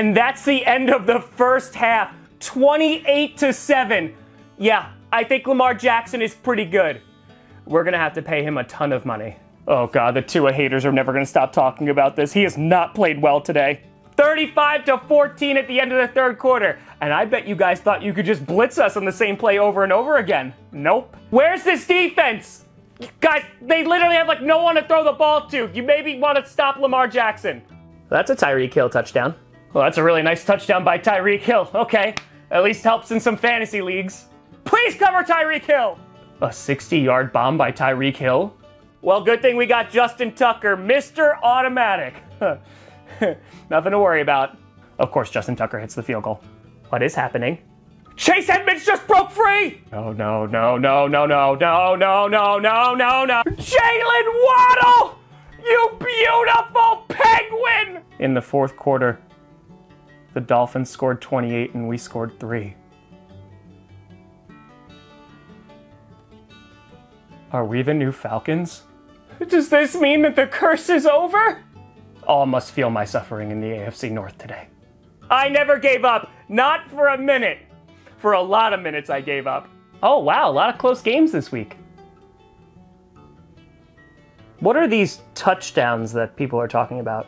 And that's the end of the first half, 28-7. Yeah, I think Lamar Jackson is pretty good. We're gonna have to pay him a ton of money. Oh God, the Tua haters are never gonna stop talking about this. He has not played well today. 35-14 at the end of the third quarter. And I bet you guys thought you could just blitz us on the same play over and over again. Nope. Where's this defense? Guys, they literally have like no one to throw the ball to. You maybe want to stop Lamar Jackson. That's a Tyreek Hill touchdown. Well, that's a really nice touchdown by Tyreek Hill. Okay, at least helps in some fantasy leagues. Please cover Tyreek Hill. A 60-yard bomb by Tyreek Hill. Well, good thing we got Justin Tucker, Mr. Automatic. Nothing to worry about. Of course, Justin Tucker hits the field goal. What is happening? Chase Edmonds just broke free! No, no, no, no, no, no, no, no, no, no, no, no. Jaylen Waddle! You beautiful penguin! In the fourth quarter, the Dolphins scored 28 and we scored 3. Are we the new Falcons? Does this mean that the curse is over? All must feel my suffering in the AFC North today. I never gave up, not for a minute. For a lot of minutes I gave up. Oh wow, a lot of close games this week. What are these touchdowns that people are talking about?